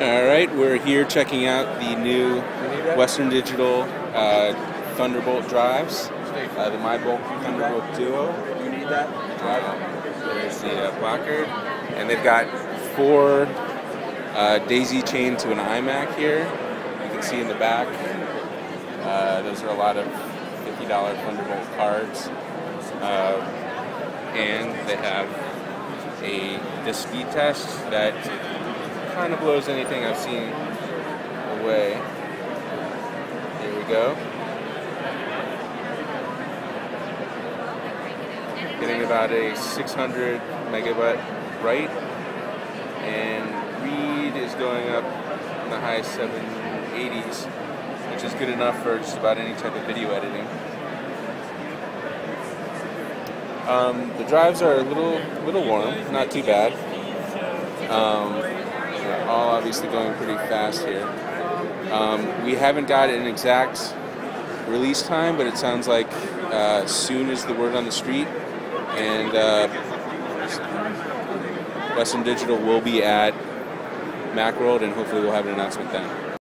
Alright, we're here checking out the new Western Digital Thunderbolt drives, the MyBook Thunderbolt Duo. You need that? There's the placard, and they've got four daisy chained to an iMac here. You can see in the back, those are a lot of $50 Thunderbolt cards, and they have the speed test that kind of blows anything I've seen away. Here we go. Getting about a 600 megabyte write, and read is going up in the high 780s, which is good enough for just about any type of video editing. The drives are a little warm, not too bad. All obviously going pretty fast here. We haven't got an exact release time, but it sounds like soon is the word on the street, and Western Digital will be at Macworld, and hopefully we'll have an announcement then.